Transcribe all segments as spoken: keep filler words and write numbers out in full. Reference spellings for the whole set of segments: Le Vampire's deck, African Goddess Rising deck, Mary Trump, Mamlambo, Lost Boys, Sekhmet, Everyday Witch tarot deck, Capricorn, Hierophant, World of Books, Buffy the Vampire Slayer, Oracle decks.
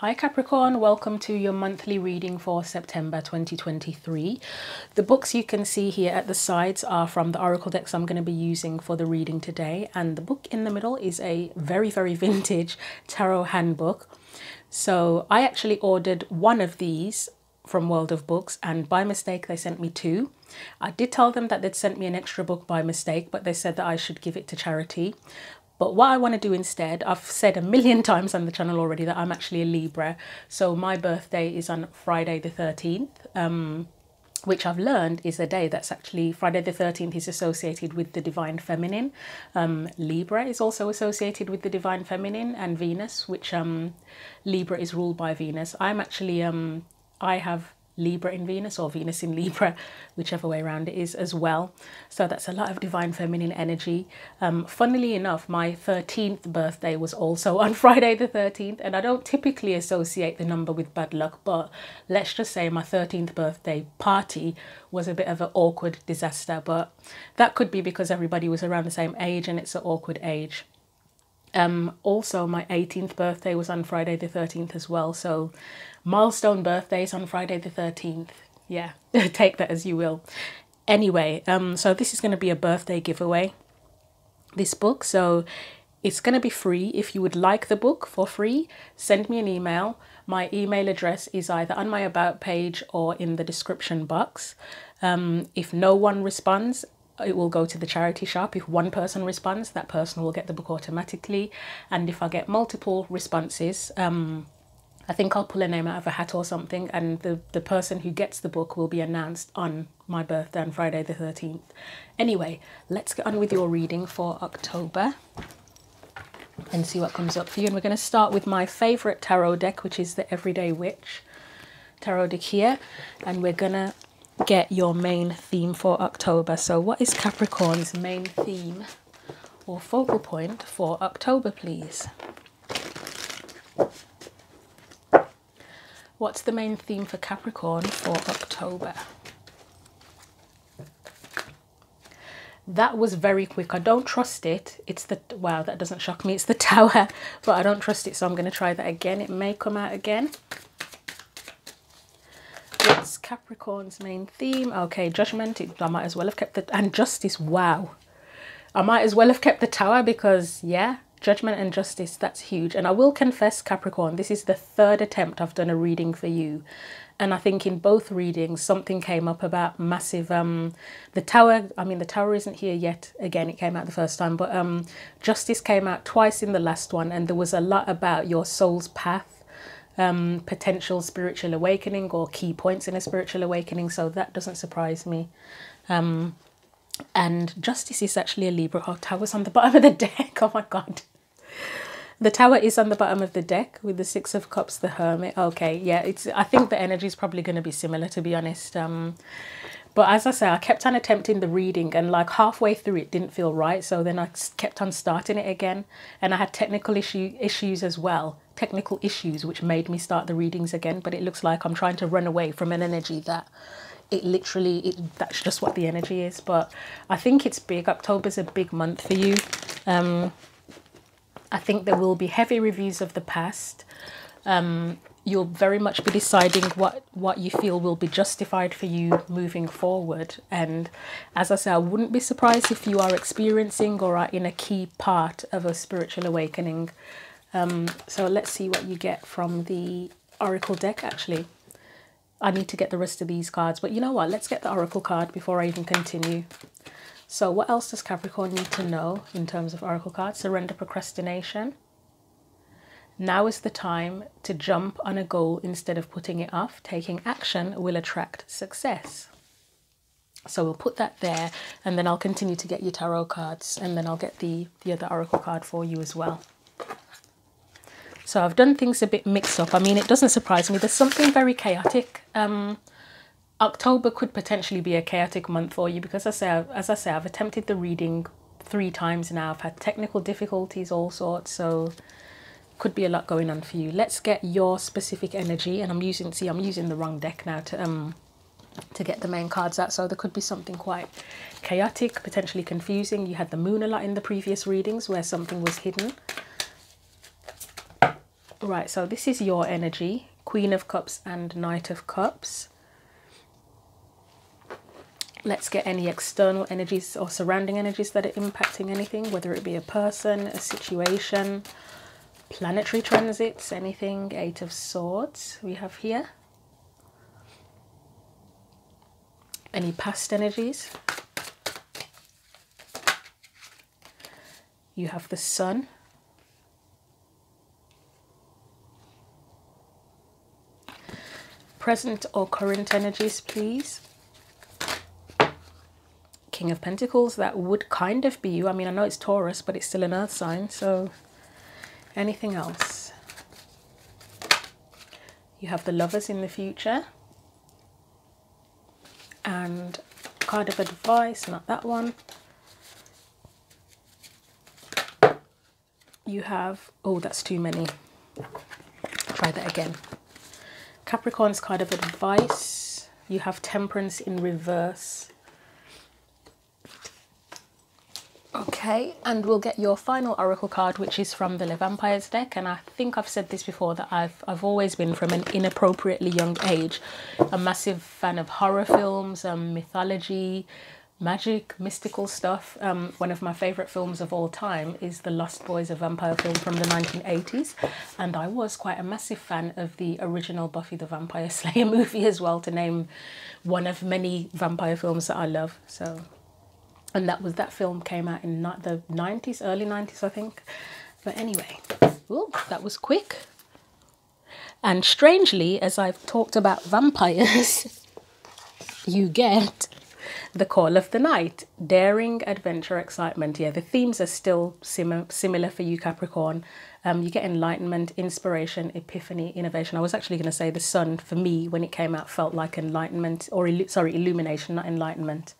Hi Capricorn, welcome to your monthly reading for September twenty twenty-three. The books you can see here at the sides are from the Oracle decks I'm going to be using for the reading today, and the book in the middle is a very very vintage tarot handbook. So I actually ordered one of these from World of Books, and by mistake they sent me two. I did tell them that they'd sent me an extra book by mistake, but they said that I should give it to charity. But what I want to do instead, I've said a million times on the channel already that I'm actually a Libra. So my birthday is on Friday the thirteenth, um, which I've learned is a day that's actually, Friday the thirteenth is associated with the Divine Feminine. Um, Libra is also associated with the Divine Feminine and Venus, which um, Libra is ruled by Venus. I'm actually, um, I have Libra in Venus or Venus in Libra, whichever way around it is as well. So that's a lot of divine feminine energy. Um, funnily enough, my thirteenth birthday was also on Friday the thirteenth, and I don't typically associate the number with bad luck, but let's just say my thirteenth birthday party was a bit of an awkward disaster, but that could be because everybody was around the same age and it's an awkward age. Um, also, my eighteenth birthday was on Friday the thirteenth as well, so milestone birthdays on Friday the thirteenth. Yeah, take that as you will. Anyway, um, so this is going to be a birthday giveaway, this book, so it's going to be free. If you would like the book for free, send me an email. My email address is either on my about page or in the description box. Um, if no one responds, it will go to the charity shop. If one person responds, that person will get the book automatically, and if I get multiple responses, um I think I'll pull a name out of a hat or something, and the the person who gets the book will be announced on my birthday on Friday the thirteenth. Anyway, let's get on with your reading for October and see what comes up for you, and we're going to start with my favorite tarot deck, which is the Everyday Witch tarot deck here, and we're gonna get your main theme for October. So what is Capricorn's main theme or focal point for October, please? What's the main theme for Capricorn for October? That was very quick. I don't trust it. It's the, wow, that doesn't shock me. It's the Tower, but I don't trust it, so I'm going to try that again. It may come out again. What's Capricorn's main theme? Okay, judgment. I might as well have kept the, and justice. Wow, I might as well have kept the Tower, because yeah, judgment and justice, that's huge. And I will confess, Capricorn, this is the third attempt I've done a reading for you, and I think in both readings something came up about massive um the Tower. I mean, the Tower isn't here yet, again it came out the first time, but um justice came out twice in the last one, and there was a lot about your soul's path, Um, potential spiritual awakening or key points in a spiritual awakening, so that doesn't surprise me. Um, and justice is actually a Libra. Oh, Tower's on the bottom of the deck. Oh my God. The Tower is on the bottom of the deck with the Six of Cups, the Hermit. Okay, yeah, it's, I think the energy is probably going to be similar, to be honest. Um, but as I say, I kept on attempting the reading, and like halfway through it didn't feel right, so then I kept on starting it again, and I had technical issue issues as well. Technical issues which made me start the readings again, but it looks like I'm trying to run away from an energy that it literally it, that's just what the energy is. But I think it's big. October's a big month for you. um I think there will be heavy reviews of the past. Um you'll very much be deciding what what you feel will be justified for you moving forward, and as I say, I wouldn't be surprised if you are experiencing or are in a key part of a spiritual awakening. Um, so let's see what you get from the Oracle deck. Actually, I need to get the rest of these cards, but you know what, let's get the Oracle card before I even continue. So what else does Capricorn need to know in terms of Oracle cards? Surrender procrastination. Now is the time to jump on a goal instead of putting it off. Taking action will attract success. So we'll put that there, and then I'll continue to get your tarot cards, and then I'll get the, the other Oracle card for you as well. So I've done things a bit mixed up. I mean, it doesn't surprise me. There's something very chaotic. Um, October could potentially be a chaotic month for you, because I say, as I say, I've attempted the reading three times now. I've had technical difficulties, all sorts. So could be a lot going on for you. Let's get your specific energy. And I'm using, see, I'm using the wrong deck now to um to get the main cards out. So there could be something quite chaotic, potentially confusing. You had the moon a lot in the previous readings where something was hidden. Right, so this is your energy, Queen of Cups and Knight of Cups. Let's get any external energies or surrounding energies that are impacting anything, whether it be a person, a situation, planetary transits, anything. Eight of Swords we have here. Any past energies. You have the Sun. Present or current energies, please. King of Pentacles, that would kind of be you. I mean, I know it's Taurus, but it's still an earth sign, so anything else. You have the Lovers in the future. And card of advice, not that one. You have, oh, that's too many. Try that again. Capricorn's card of advice. You have Temperance in reverse. Okay, and we'll get your final oracle card, which is from the Le Vampire's deck. And I think I've said this before, that I've, I've always been, from an inappropriately young age, a massive fan of horror films, um, mythology, magic, mystical stuff. Um, one of my favourite films of all time is The Lost Boys, a vampire film from the nineteen eighties. And I was quite a massive fan of the original Buffy the Vampire Slayer movie as well, to name one of many vampire films that I love. So... and that was, that film came out in the nineties, early nineties, I think. But anyway, ooh, that was quick. And strangely, as I've talked about vampires, you get the Call of the Night. Daring, adventure, excitement. Yeah, the themes are still sim similar for you, Capricorn. Um, you get enlightenment, inspiration, epiphany, innovation. I was actually going to say the Sun, for me, when it came out, felt like enlightenment, or, sorry, illumination, not enlightenment,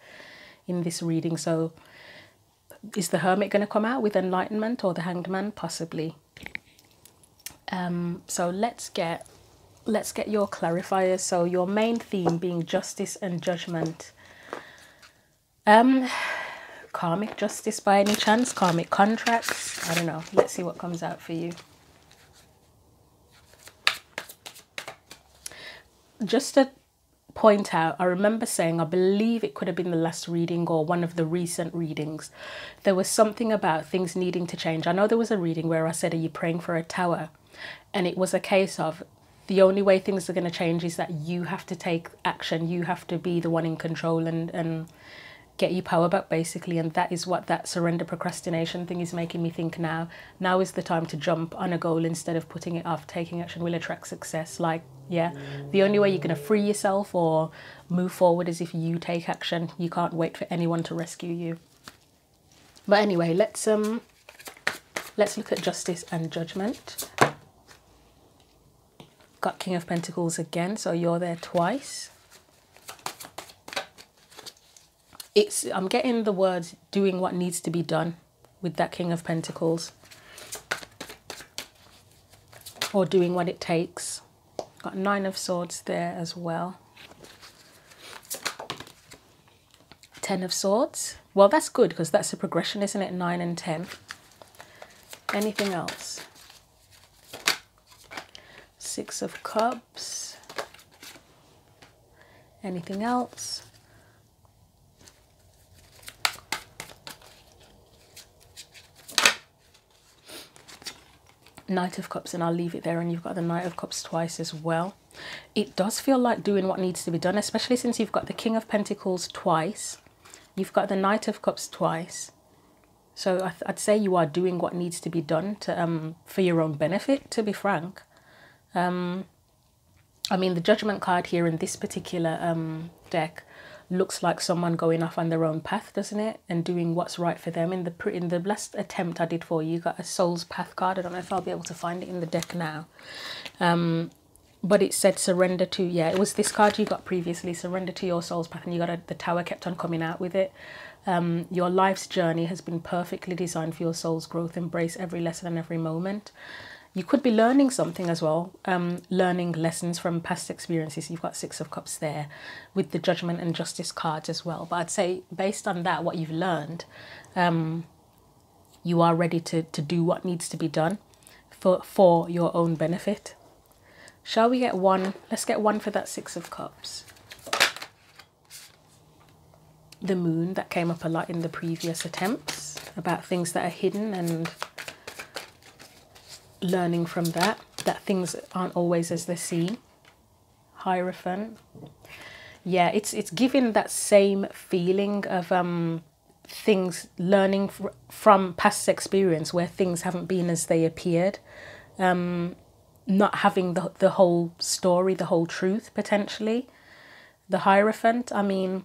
in this reading. So is the Hermit going to come out with enlightenment, or the Hanged Man possibly? Um, so let's get let's get your clarifiers. So your main theme being justice and judgment. Um, karmic justice by any chance? Karmic contracts? I don't know. Let's see what comes out for you. Just a point out, I remember saying, I believe it could have been the last reading or one of the recent readings, there was something about things needing to change. I know there was a reading where I said, are you praying for a tower? And it was a case of, the only way things are going to change is that you have to take action, you have to be the one in control and and get your power back, basically. And that is what that surrender procrastination thing is making me think. Now now is the time to jump on a goal instead of putting it off. Taking action will attract success. Like, yeah, the only way you're going to free yourself or move forward is if you take action. You can't wait for anyone to rescue you. But anyway, let's um let's look at justice and judgment. Got King of Pentacles again, so you're there twice. It's, I'm getting the words doing what needs to be done with that King of Pentacles, or doing what it takes. Got Nine of Swords there as well. Ten of Swords. Well, that's good because that's a progression, isn't it? Nine and ten. Anything else? Six of Cups. Anything else? Knight of Cups, and I'll leave it there. And you've got the Knight of Cups twice as well. It does feel like doing what needs to be done, especially since you've got the King of Pentacles twice, you've got the Knight of Cups twice. So I th I'd say you are doing what needs to be done to um for your own benefit, to be frank. um I mean, the Judgment card here in this particular um deck looks like someone going off on their own path, doesn't it? And doing what's right for them. In the in the last attempt I did for you, you got a Soul's Path card. I don't know if I'll be able to find it in the deck now. Um, but it said surrender to, yeah, it was this card you got previously, surrender to your Soul's Path, and you got a, the Tower kept on coming out with it. Um, your life's journey has been perfectly designed for your soul's growth. Embrace every lesson and every moment. You could be learning something as well, um, learning lessons from past experiences. You've got Six of Cups there with the Judgment and Justice cards as well. But I'd say based on that, what you've learned, um, you are ready to, to do what needs to be done for, for your own benefit. Shall we get one? Let's get one for that Six of Cups. The Moon, that came up a lot in the previous attempts, about things that are hidden and learning from that, that things aren't always as they seem. Hierophant. Yeah, it's it's giving that same feeling of um things, learning fr from past experience where things haven't been as they appeared, um not having the, the whole story, the whole truth, potentially. The Hierophant, I mean,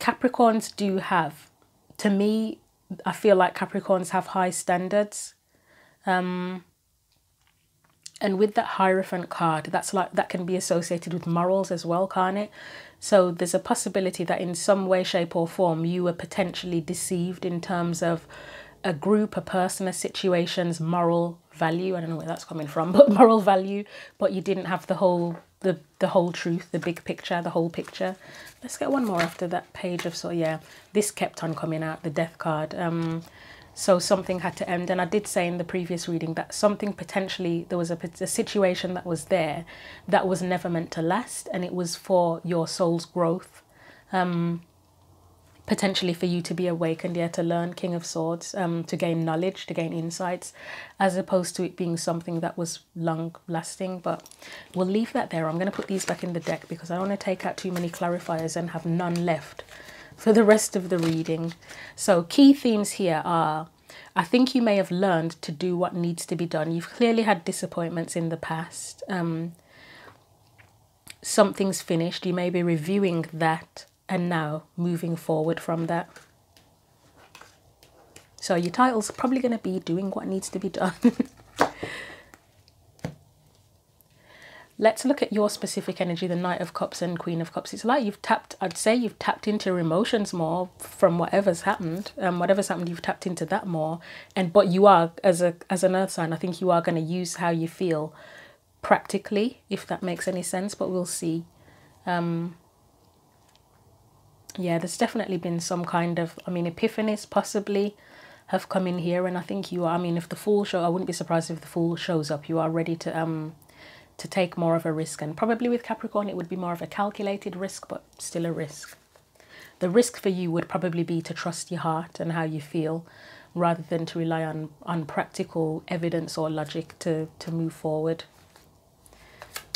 Capricorns do have, to me, I feel like Capricorns have high standards, um and with that Hierophant card, that's like, that can be associated with morals as well, can't it? So there's a possibility that in some way, shape or form, you were potentially deceived in terms of a group, a person, a situation's moral value. I don't know where that's coming from, but moral value, but you didn't have the whole, the, the whole truth, the big picture, the whole picture. Let's get one more after that page of, so yeah, this kept on coming out, the Death card. Um, So something had to end, and I did say in the previous reading that something potentially, there was a, a situation that was there that was never meant to last, and it was for your soul's growth, um, potentially for you to be awakened, yeah, to learn, King of Swords, um, to gain knowledge, to gain insights, as opposed to it being something that was long-lasting. But we'll leave that there. I'm going to put these back in the deck because I don't want to take out too many clarifiers and have none left for the rest of the reading. So key themes here are, I think you may have learned to do what needs to be done. You've clearly had disappointments in the past. Um, something's finished. You may be reviewing that and now moving forward from that. So your title's probably going to be doing what needs to be done. Let's look at your specific energy, the Knight of Cups and Queen of Cups. It's like you've tapped, I'd say you've tapped into your emotions more from whatever's happened. Um, whatever's happened, you've tapped into that more. And but you are, as a as an earth sign, I think you are going to use how you feel practically, if that makes any sense, but we'll see. Um, yeah, there's definitely been some kind of, I mean, epiphanies possibly have come in here. And I think you are, I mean, if the Fool show, I wouldn't be surprised if the Fool shows up. You are ready to... Um, to take more of a risk, and probably with Capricorn it would be more of a calculated risk, but still a risk. The risk for you would probably be to trust your heart and how you feel rather than to rely on, on practical evidence or logic to, to move forward.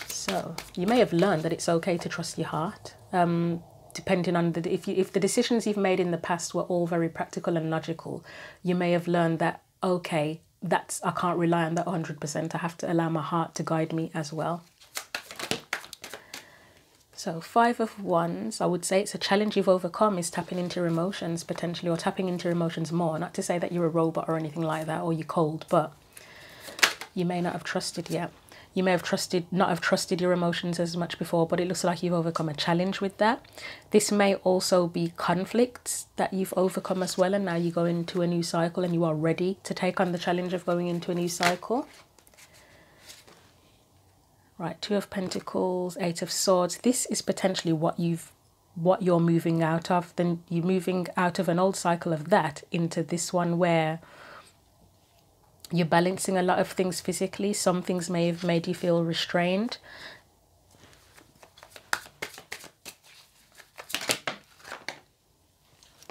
So you may have learned that it's okay to trust your heart, um, depending on the, if, you, if the decisions you've made in the past were all very practical and logical, you may have learned that, okay, that's, I can't rely on that one hundred percent. I have to allow my heart to guide me as well. So Five of Wands, I would say it's a challenge you've overcome, is tapping into your emotions potentially, or tapping into your emotions more. Not to say that you're a robot or anything like that, or you're cold, but you may not have trusted yet. You may have trusted, not have trusted your emotions as much before, but it looks like you've overcome a challenge with that. This may also be conflicts that you've overcome as well, and now you go into a new cycle and you are ready to take on the challenge of going into a new cycle. Right, Two of Pentacles, Eight of Swords. This is potentially what you've, what you're moving out of. Then you're moving out of an old cycle of that into this one where you're balancing a lot of things physically. Some things may have made you feel restrained.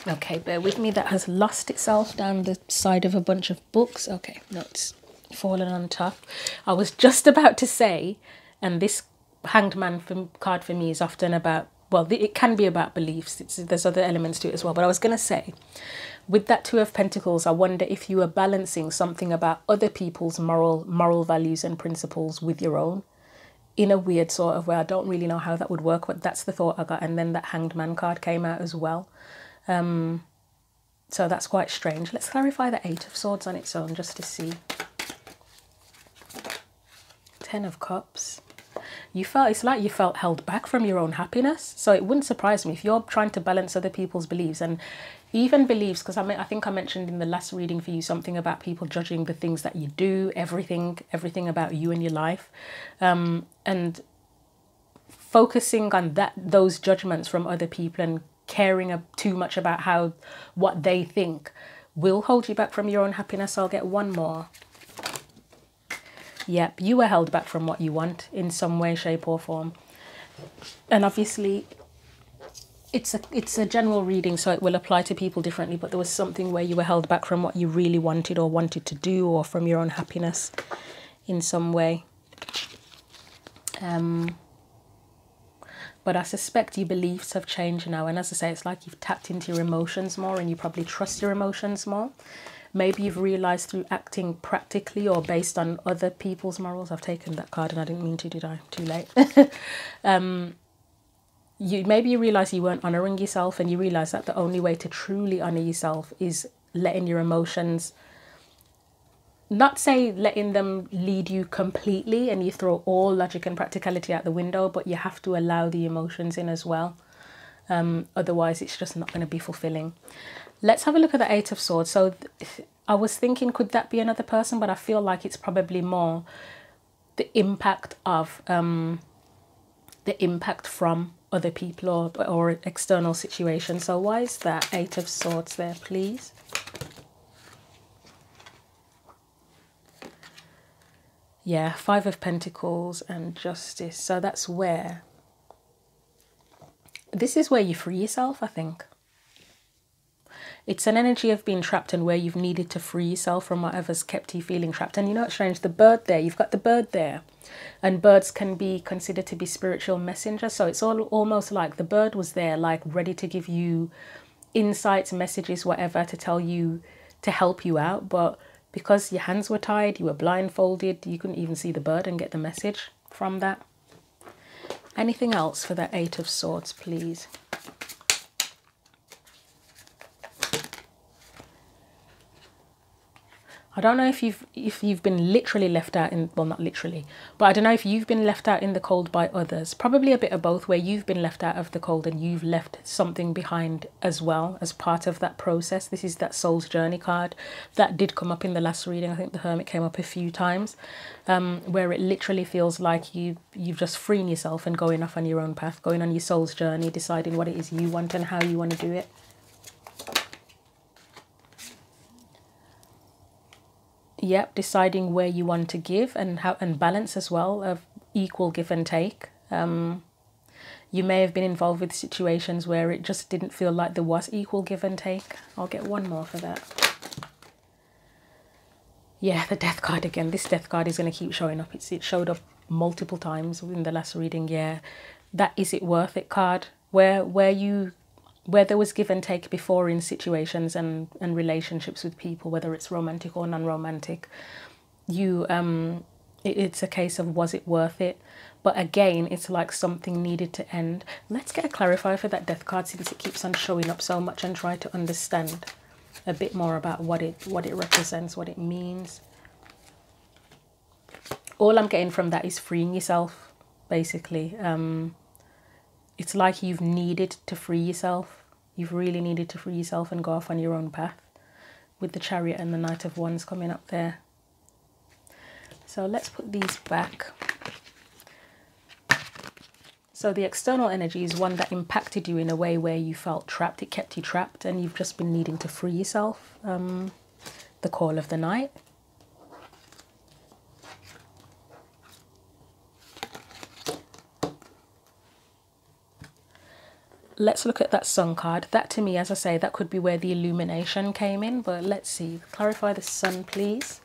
Okay, bear with me. That has lost itself down the side of a bunch of books. Okay, no, it's fallen on top. I was just about to say, and this Hanged Man for, card for me is often about, well, it can be about beliefs. It's, there's other elements to it as well. But I was going to say, with that Two of Pentacles, I wonder if you are balancing something about other people's moral moral values and principles with your own in a weird sort of way. I don't really know how that would work, but that's the thought I got. And then that Hanged Man card came out as well. Um, so that's quite strange. Let's clarify the Eight of Swords on its own just to see. Ten of Cups. You felt, it's like you felt held back from your own happiness. So it wouldn't surprise me if you're trying to balance other people's beliefs, and even beliefs, because I mean, I think I mentioned in the last reading for you something about people judging the things that you do, everything, everything about you and your life, um, and focusing on that, those judgments from other people, and caring too much about how, what they think will hold you back from your own happiness. I'll get one more. Yep, you were held back from what you want in some way, shape or form. And obviously it's a, it's a general reading, so it will apply to people differently, but there was something where you were held back from what you really wanted or wanted to do, or from your own happiness in some way. Um, but I suspect your beliefs have changed now. And as I say, it's like you've tapped into your emotions more and you probably trust your emotions more. Maybe you've realised through acting practically or based on other people's morals. I've taken that card and I didn't mean to, did I? Too late. um, you Maybe you realise you weren't honouring yourself, and you realise that the only way to truly honour yourself is letting your emotions, not say letting them lead you completely and you throw all logic and practicality out the window, but you have to allow the emotions in as well. Um, otherwise, it's just not going to be fulfilling. Let's have a look at the Eight of Swords. So I was thinking, could that be another person? But I feel like it's probably more the impact of, um, the impact from other people or, or external situations. So why is that Eight of Swords there, please? Yeah, Five of Pentacles and Justice. So that's where, this is where you free yourself, I think. It's an energy of being trapped and where you've needed to free yourself from whatever's kept you feeling trapped. And you know what's strange? The bird there, you've got the bird there. And birds can be considered to be spiritual messengers. So it's all almost like the bird was there, like ready to give you insights, messages, whatever, to tell you, to help you out. But because your hands were tied, you were blindfolded, you couldn't even see the bird and get the message from that. Anything else for that Eight of Swords, please? I don't know if you've if you've been literally left out in, well, not literally, but I don't know if you've been left out in the cold by others. Probably a bit of both, where you've been left out of the cold and you've left something behind as well as part of that process. This is that Soul's Journey card that did come up in the last reading. I think the Hermit came up a few times, um, where it literally feels like you, you've just freeing yourself and going off on your own path, going on your soul's journey, deciding what it is you want and how you want to do it. Yep, deciding where you want to give and how, and balance as well, of equal give and take. Um, you may have been involved with situations where it just didn't feel like there was equal give and take. I'll get one more for that. Yeah, the Death card again. This Death card is going to keep showing up. It's, it showed up multiple times in the last reading. Yeah, that Is It Worth It card, where where you... where there was give and take before in situations and, and relationships with people, whether it's romantic or non-romantic, you um, it, it's a case of, was it worth it? But again, it's like something needed to end. Let's get a clarifier for that Death card, since it keeps on showing up so much, and try to understand a bit more about what it, what it represents, what it means. All I'm getting from that is freeing yourself, basically. Um... It's like you've needed to free yourself. You've really needed to free yourself and go off on your own path, with the Chariot and the Knight of Wands coming up there. So let's put these back. So the external energy is one that impacted you in a way where you felt trapped. It kept you trapped and you've just been needing to free yourself. Um, the Call of the Night. Let's look at that Sun card. That, to me, as I say, that could be where the illumination came in. But let's see. Clarify the Sun, please.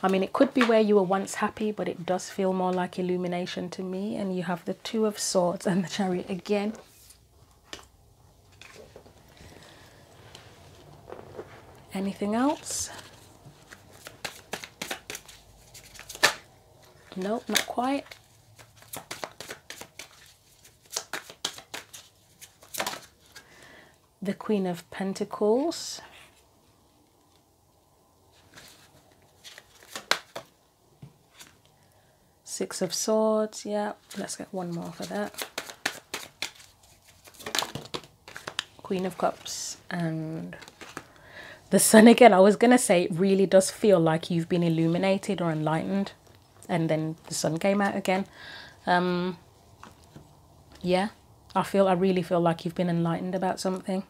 I mean, it could be where you were once happy, but it does feel more like illumination to me. And you have the Two of Swords and the Chariot again. Anything else? Nope, not quite. The Queen of Pentacles. Six of Swords, yeah. Let's get one more for that. Queen of Cups and the Sun again. I was going to say it really does feel like you've been illuminated or enlightened, and then the Sun came out again. Um, yeah, I feel, I really feel like you've been enlightened about something.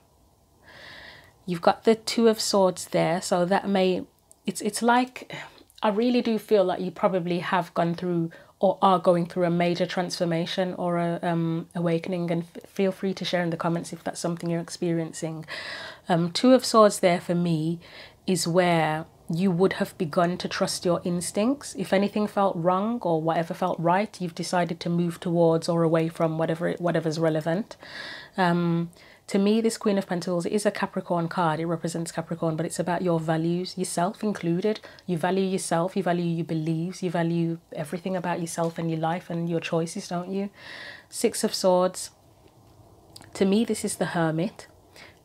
You've got the Two of Swords there, so that may, it's, it's like, I really do feel like you probably have gone through or are going through a major transformation or a um, awakening, and f feel free to share in the comments if that's something you're experiencing. Um, Two of Swords there for me is where you would have begun to trust your instincts. If anything felt wrong or whatever felt right, you've decided to move towards or away from whatever it, whatever's relevant. Um, to me, this Queen of Pentacles is a Capricorn card. It represents Capricorn, but it's about your values, yourself included. You value yourself, you value your beliefs, you value everything about yourself and your life and your choices, don't you? Six of Swords. To me, this is the Hermit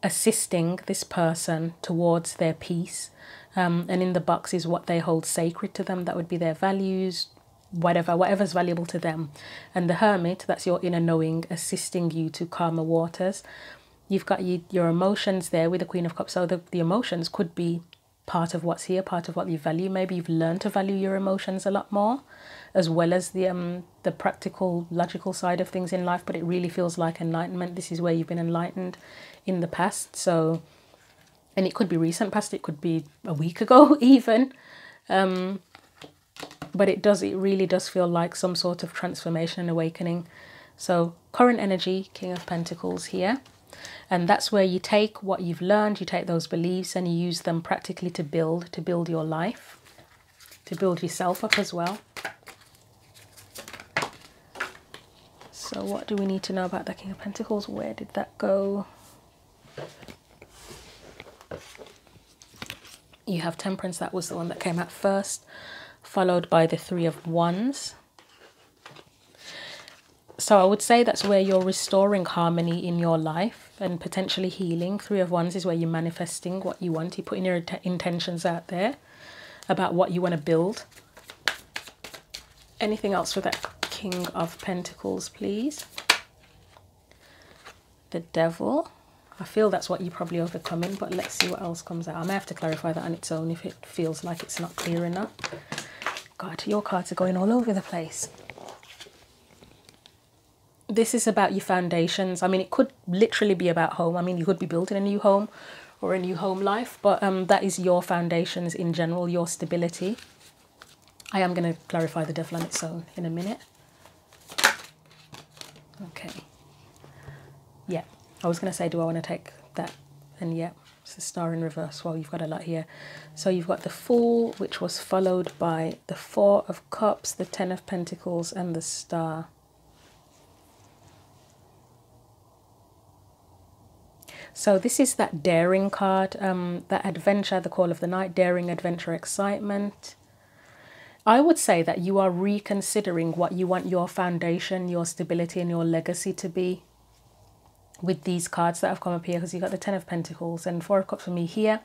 assisting this person towards their peace. Um, and in the box is what they hold sacred to them. That would be their values, whatever, whatever's valuable to them. And the Hermit, that's your inner knowing, assisting you to calmer waters. You've got you, your emotions there with the Queen of Cups. So the, the emotions could be part of what's here, part of what you value. Maybe you've learned to value your emotions a lot more, as well as the, um, the practical, logical side of things in life. But it really feels like enlightenment. This is where you've been enlightened in the past. So... and it could be recent past, it could be a week ago even. Um, but it does, it really does feel like some sort of transformation and awakening. So current energy, King of Pentacles here. And that's where you take what you've learned, you take those beliefs and you use them practically to build, to build your life, to build yourself up as well. So what do we need to know about the King of Pentacles? Where did that go? You have Temperance, that was the one that came out first, followed by the Three of Wands. So I would say that's where you're restoring harmony in your life and potentially healing. Three of Wands is where you're manifesting what you want. You're putting your intentions out there about what you want to build. Anything else for that King of Pentacles, please? The Devil. I feel that's what you're probably overcoming, but let's see what else comes out. I may have to clarify that on its own if it feels like it's not clear enough. God, your cards are going all over the place. This is about your foundations. I mean, it could literally be about home. I mean, you could be building a new home or a new home life, but um, that is your foundations in general, your stability. I am going to clarify the Devil on its own in a minute. Okay. Yeah. I was going to say, do I want to take that? And yeah, it's the Star in reverse. Well, you've got a lot here. So you've got the Fool, which was followed by the Four of Cups, the Ten of Pentacles, and the Star. So this is that daring card, um, that adventure, the call of the night, daring, adventure, excitement. I would say that you are reconsidering what you want your foundation, your stability, and your legacy to be with these cards that have come up here, because you've got the Ten of Pentacles and Four of Cups for me here.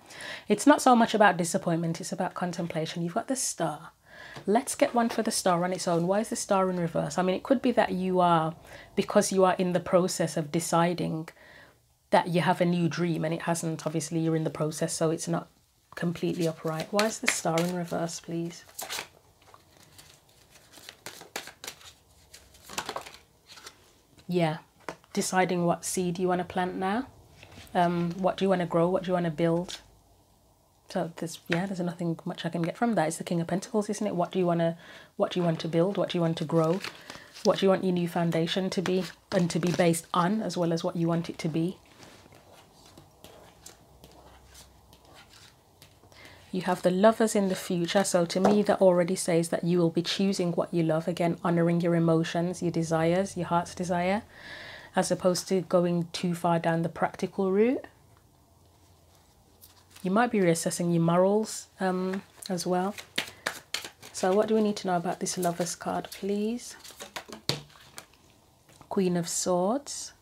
It's not so much about disappointment, it's about contemplation. You've got the Star. Let's get one for the Star on its own. Why is the Star in reverse? I mean, it could be that you are, because you are in the process of deciding that you have a new dream and it hasn't, obviously you're in the process, so it's not completely upright. Why is the Star in reverse, please? Yeah. Deciding what seed you want to plant now, um, what do you want to grow, what do you want to build. So there's yeah, there's nothing much I can get from that. It's the King of Pentacles, isn't it? What do you want to, what do you want to build, what do you want to grow, what do you want your new foundation to be and to be based on, as well as what you want it to be. You have the Lovers in the future. So to me, that already says that you will be choosing what you love. Again, honouring your emotions, your desires, your heart's desire, as opposed to going too far down the practical route. You might be reassessing your morals um, as well. So what do we need to know about this Lovers card, please? Queen of Swords.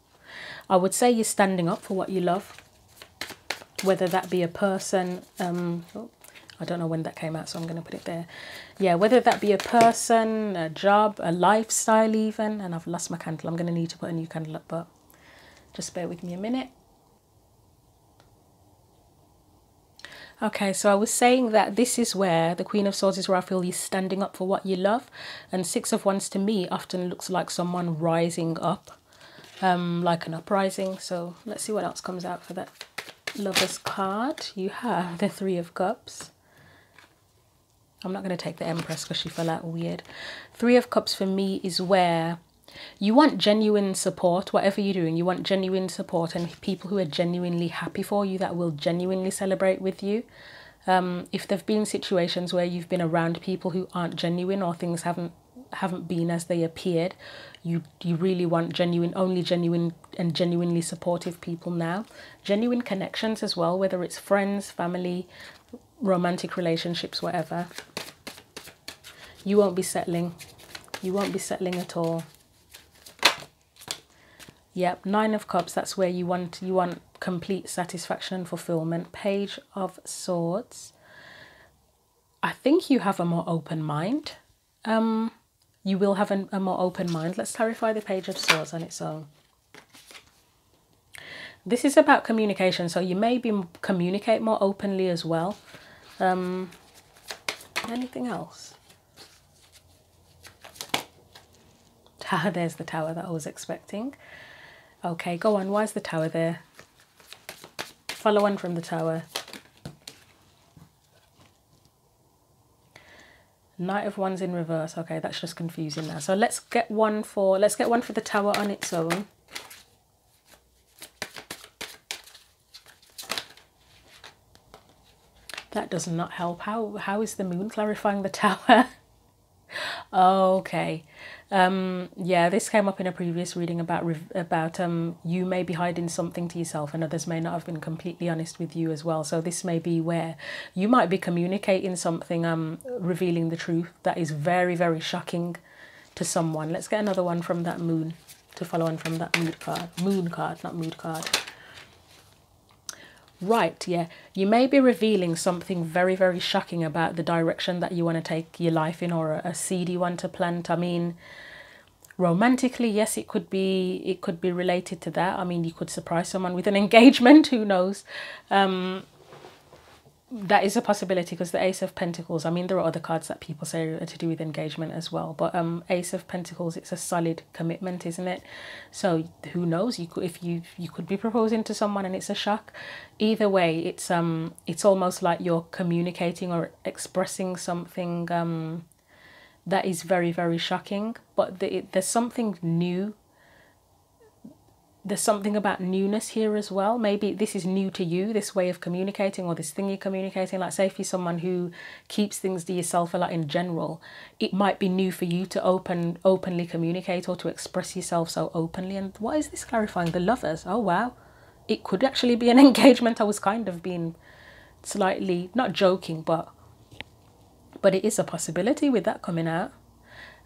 I would say you're standing up for what you love, whether that be a person... Um, oh. I don't know when that came out, so I'm going to put it there. Yeah, whether that be a person, a job, a lifestyle even. And I've lost my candle. I'm going to need to put a new candle up, but just bear with me a minute. Okay, so I was saying that this is where the Queen of Swords is where I feel you're standing up for what you love. And Six of Wands to me often looks like someone rising up, um, like an uprising. So let's see what else comes out for that Lover's card, you have the Three of Cups. I'm not going to take the Empress because she fell out weird. Three of Cups for me is where you want genuine support. Whatever you're doing, you want genuine support and people who are genuinely happy for you, that will genuinely celebrate with you. Um, if there've been situations where you've been around people who aren't genuine or things haven't haven't been as they appeared, you you really want genuine, only genuine and genuinely supportive people now. Genuine connections as well, whether it's friends, family, romantic relationships, whatever. You won't be settling. You won't be settling at all. Yep, Nine of Cups, that's where you want you want complete satisfaction and fulfillment. Page of Swords. I think you have a more open mind. Um, you will have an, a more open mind. Let's clarify the Page of Swords on its own. This is about communication, so you may be communicate more openly as well. Um, anything else? There's the Tower that I was expecting. Okay, go on. Why is the Tower there? Follow on from the Tower. Knight of Wands in reverse. Okay, that's just confusing now. So let's get one for let's get one for the Tower on its own. That does not help. How how is the Moon clarifying the Tower? Okay. Um, yeah, this came up in a previous reading about about um, you may be hiding something to yourself and others may not have been completely honest with you as well. So this may be where you might be communicating something, um, revealing the truth that is very, very shocking to someone. Let's get another one from that Moon to follow on from that mood card. Moon card, not mood card. Right, yeah. You may be revealing something very, very shocking about the direction that you want to take your life in, or a, a seed you want to plant. I mean, romantically, yes, it could be it could be related to that. I mean, you could surprise someone with an engagement, who knows? Um, that is a possibility because the Ace of Pentacles, I mean, there are other cards that people say are to do with engagement as well. But um, Ace of Pentacles, it's a solid commitment, isn't it? So who knows? You could, if you you could be proposing to someone and it's a shock. Either way, it's um, it's almost like you're communicating or expressing something um, that is very, very shocking. But the, it, there's something new. There's something about newness here as well. Maybe this is new to you, this way of communicating or this thing you're communicating. Like, say if you're someone who keeps things to yourself a lot in general, it might be new for you to open, openly communicate or to express yourself so openly. And what is this clarifying? The Lovers. Oh, wow. It could actually be an engagement. I was kind of being slightly, not joking, but but it is a possibility with that coming out.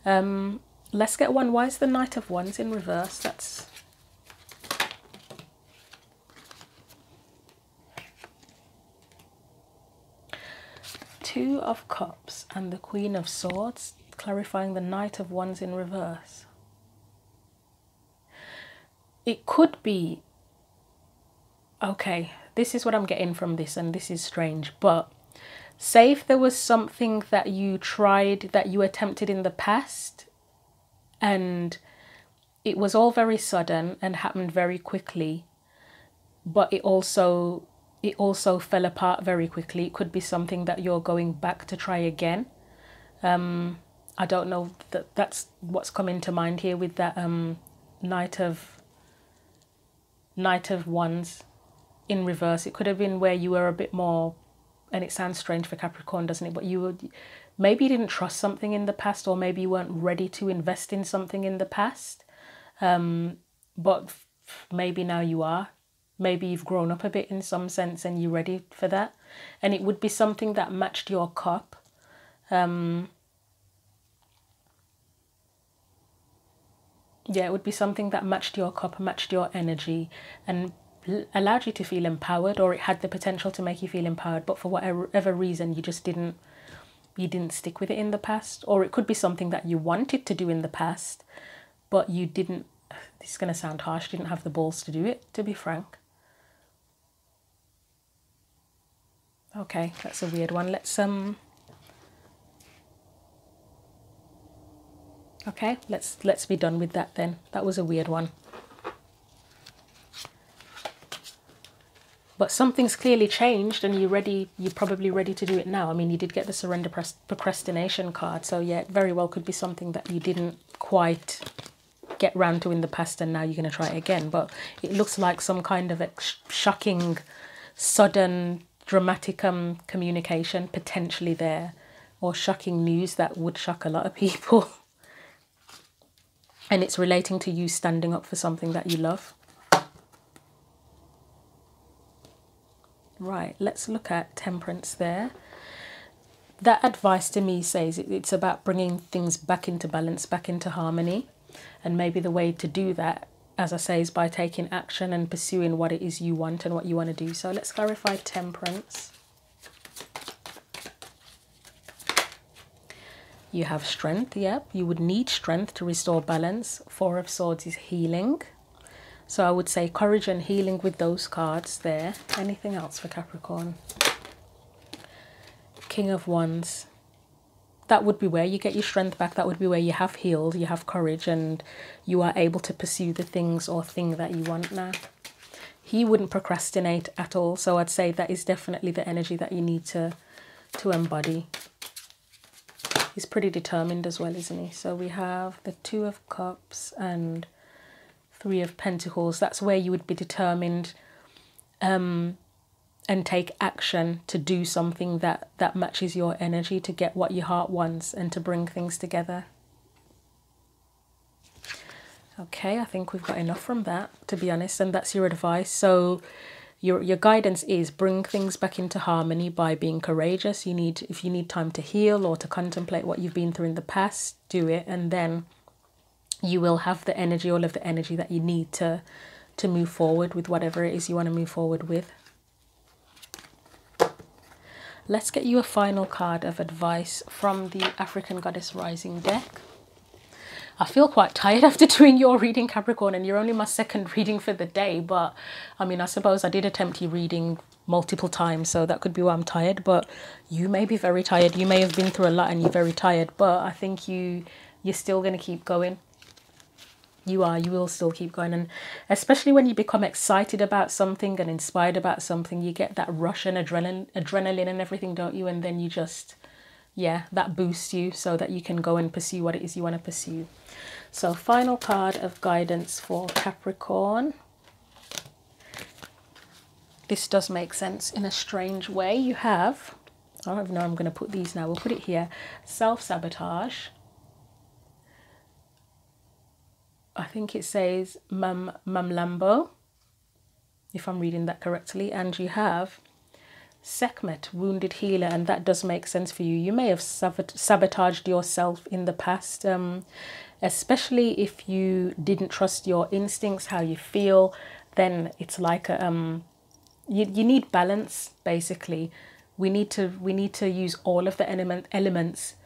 Um, let's get one. Why is the Knight of Wands in reverse? That's... Two of Cups and the Queen of Swords, clarifying the Knight of Wands in reverse. It could be... Okay, this is what I'm getting from this, and this is strange, but say if there was something that you tried, that you attempted in the past, and it was all very sudden and happened very quickly, but it also... it also fell apart very quickly. It could be something that you're going back to try again. Um, I don't know. That that's what's coming to mind here with that um, Knight of Knight of Wands in reverse. It could have been where you were a bit more, and it sounds strange for Capricorn, doesn't it? But you would, maybe you didn't trust something in the past, or maybe you weren't ready to invest in something in the past. Um, but maybe now you are. Maybe you've grown up a bit in some sense and you're ready for that. And it would be something that matched your cup. Um, yeah, it would be something that matched your cup, matched your energy, and allowed you to feel empowered, or it had the potential to make you feel empowered. But for whatever reason, you just didn't, you didn't stick with it in the past. Or it could be something that you wanted to do in the past, but you didn't. This is going to sound harsh. Didn't have the balls to do it, to be frank. Okay, that's a weird one. Let's um Okay, let's let's be done with that then. That was a weird one. But something's clearly changed and you're ready, you're probably ready to do it now. I mean, you did get the surrender procrastination card. So yeah, it very well could be something that you didn't quite get round to in the past and now you're going to try it again. But it looks like some kind of shocking, sudden, dramatic um, communication potentially there, or shocking news that would shock a lot of people. And it's relating to you standing up for something that you love. Right, let's look at temperance there. That advice to me says it's about bringing things back into balance, back into harmony. And maybe the way to do that, as I say, is by taking action and pursuing what it is you want and what you want to do. So let's clarify temperance. You have strength, yep. You would need strength to restore balance. Four of Swords is healing. So I would say courage and healing with those cards there. Anything else for Capricorn? King of Wands. That would be where you get your strength back. That would be where you have healed, you have courage, and you are able to pursue the things or thing that you want now. He wouldn't procrastinate at all. So I'd say that is definitely the energy that you need to, to embody. He's pretty determined as well, isn't he? So we have the Two of Cups and Three of Pentacles. That's where you would be determined um, and take action to do something that, that matches your energy, to get what your heart wants and to bring things together. Okay, I think we've got enough from that, to be honest, and that's your advice. So your, your guidance is bring things back into harmony by being courageous. You need, if you need time to heal or to contemplate what you've been through in the past, do it, and then you will have the energy, all of the energy that you need to, to move forward with whatever it is you want to move forward with. Let's get you a final card of advice from the African Goddess Rising deck. I feel quite tired after doing your reading, Capricorn, and you're only my second reading for the day. But I mean, I suppose I did attempt your reading multiple times, so that could be why I'm tired. But you may be very tired. You may have been through a lot and you're very tired, but I think you, you're still going to keep going. You are, you will still keep going. And especially when you become excited about something and inspired about something, you get that rush and adrenaline, adrenaline and everything, don't you? And then you just, yeah, that boosts you so that you can go and pursue what it is you want to pursue. So final card of guidance for Capricorn. This does make sense in a strange way. You have, I don't even know, I'm going to put these now. We'll put it here. Self-sabotage. I think it says Mamlambo, if I'm reading that correctly. And you have Sekhmet, Wounded Healer, and that does make sense for you. You may have sabotaged yourself in the past, um, especially if you didn't trust your instincts, how you feel. Then it's like a, um, you, you need balance, basically. We need to, we need to use all of the element, elements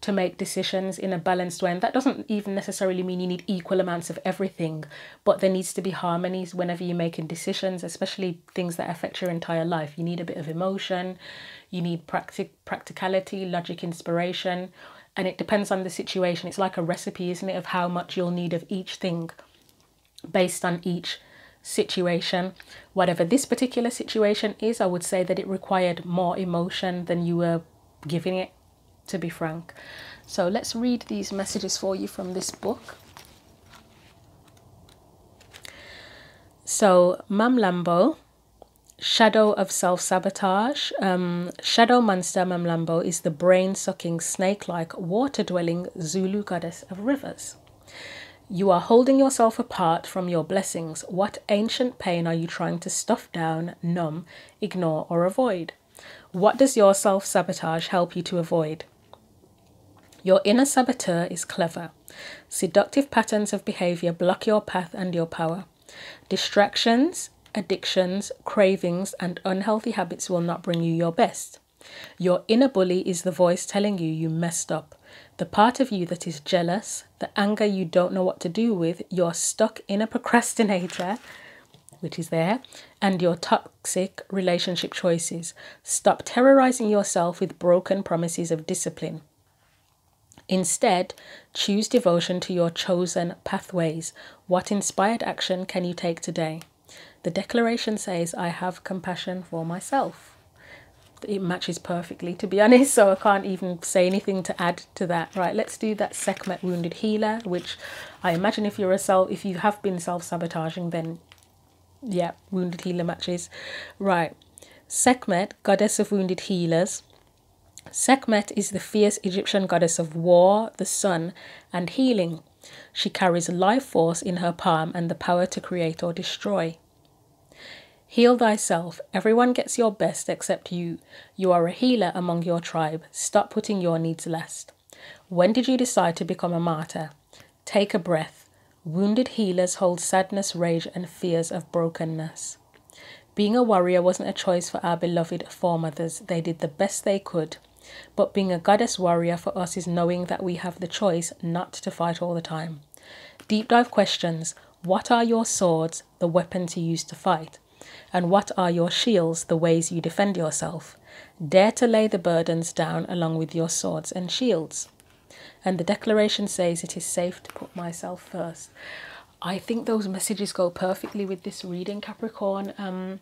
to make decisions in a balanced way. And that doesn't even necessarily mean you need equal amounts of everything, but there needs to be harmonies whenever you're making decisions, especially things that affect your entire life. You need a bit of emotion, you need practic practicality, logic, inspiration, and it depends on the situation. It's like a recipe, isn't it, of how much you'll need of each thing based on each situation. Whatever this particular situation is, I would say that it required more emotion than you were giving it, to be frank. So let's read these messages for you from this book. So Mamlambo, shadow of self-sabotage. Um, shadow monster Mamlambo is the brain-sucking, snake-like, water-dwelling Zulu goddess of rivers. You are holding yourself apart from your blessings. What ancient pain are you trying to stuff down, numb, ignore or avoid? What does your self-sabotage help you to avoid? Your inner saboteur is clever. Seductive patterns of behavior block your path and your power. Distractions, addictions, cravings, and unhealthy habits will not bring you your best. Your inner bully is the voice telling you you messed up. The part of you that is jealous, the anger you don't know what to do with, your stuck inner procrastinator, which is there, and your toxic relationship choices. Stop terrorizing yourself with broken promises of discipline. Instead, choose devotion to your chosen pathways. What inspired action can you take today? The declaration says, I have compassion for myself. It matches perfectly, to be honest, so I can't even say anything to add to that. Right, let's do that Sekhmet Wounded Healer, which I imagine if you're a self, if you have been self-sabotaging, then yeah, Wounded Healer matches. Right, Sekhmet, Goddess of Wounded Healers. Sekhmet is the fierce Egyptian goddess of war, the sun, and healing. She carries life force in her palm and the power to create or destroy. Heal thyself. Everyone gets your best except you. You are a healer among your tribe. Stop putting your needs last. When did you decide to become a martyr? Take a breath. Wounded healers hold sadness, rage, and fears of brokenness. Being a warrior wasn't a choice for our beloved foremothers. They did the best they could. But being a goddess warrior for us is knowing that we have the choice not to fight all the time. Deep dive questions. What are your swords, the weapons you use to fight? And what are your shields, the ways you defend yourself? Dare to lay the burdens down along with your swords and shields. And the declaration says, it is safe to put myself first. I think those messages go perfectly with this reading, Capricorn. Um,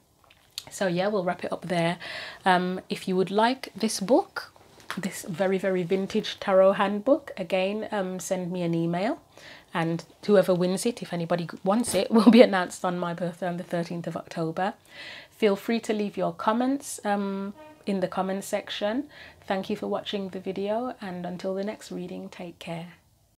so yeah, we'll wrap it up there. Um, if you would like this book, this very, very vintage tarot handbook, again, um, send me an email. And whoever wins it, if anybody wants it, will be announced on my birthday on the thirteenth of October. Feel free to leave your comments um, in the comments section. Thank you for watching the video, and until the next reading, take care.